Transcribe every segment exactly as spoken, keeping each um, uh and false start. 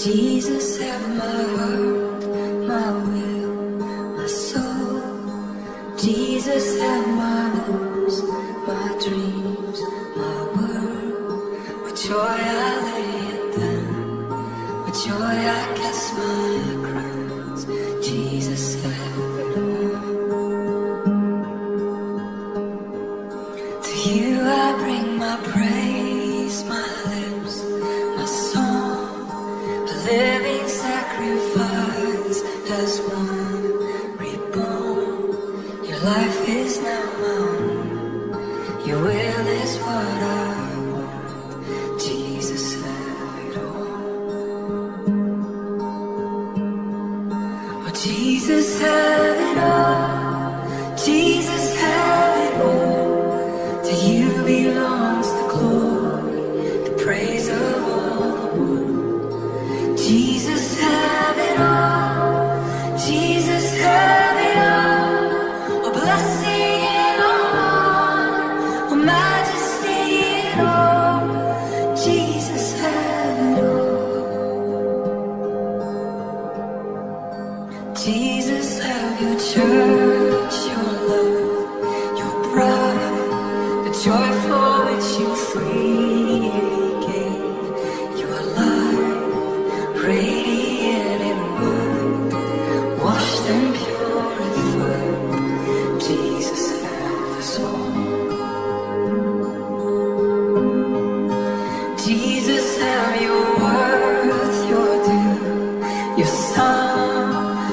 Jesus, have my heart, my will, my soul. Jesus, have my hopes, my dreams, my world. With joy I lay it down, with joy I cast my crowns. Jesus, have it all. To you I bring my praise, my lips, my song. Living sacrifice as one reborn. Your life is now my own. Your will is what I want. Jesus, have it all. Oh, Jesus, have it all. Jesus, have it all. To you belongs the glory, the praise of all the world. Jesus, have it all. Jesus, have it all. Oh, blessing and honor, oh, majesty and all. Jesus, have it all. Jesus, have your church, your love, your pride, the joy for which you freely. Radiant in white, washed and purified, Jesus, have us all. Jesus, have your worth, your due, your song,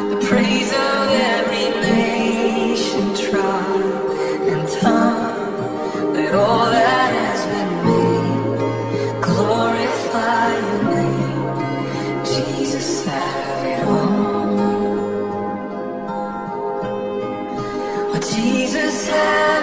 the praise of every nation, tribe, and tongue. Let all that has been made glorify your name. Jesus, have it all. Oh, Jesus, have it all.